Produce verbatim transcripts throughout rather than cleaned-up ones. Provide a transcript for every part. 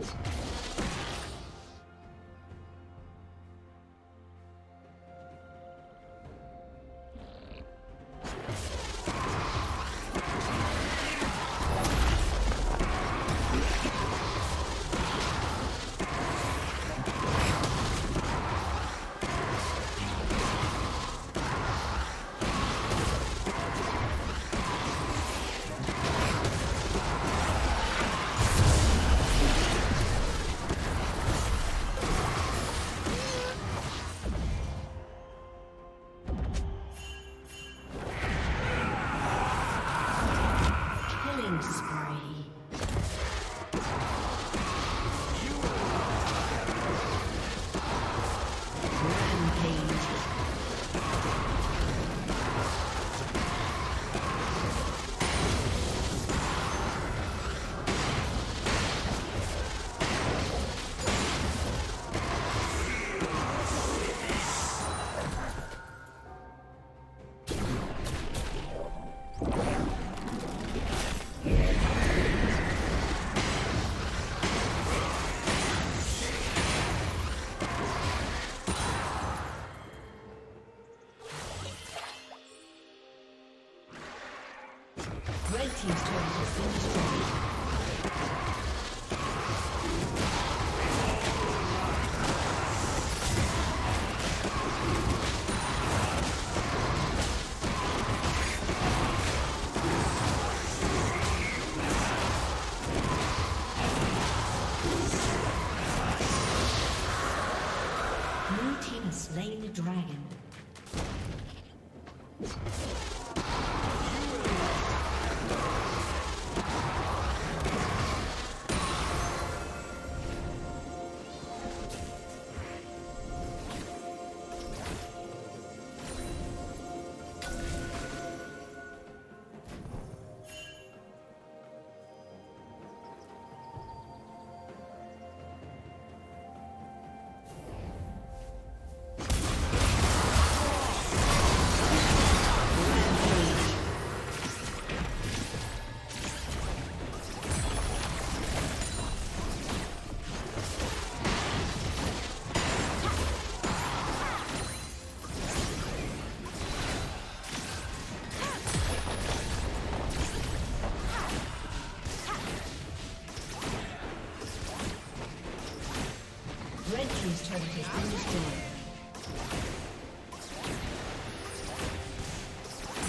Team's turn has been destroyed.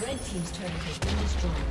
Red team's turret has been destroyed.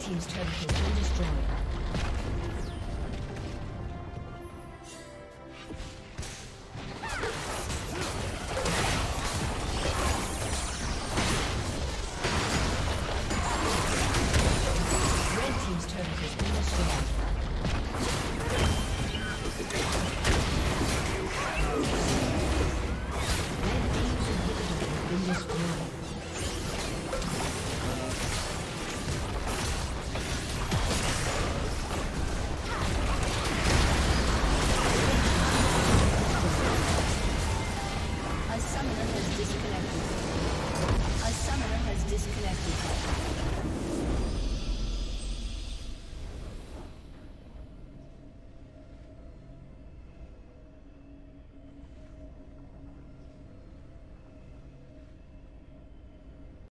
Team's turret has been destroyed.